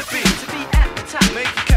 would be to be at the top. Make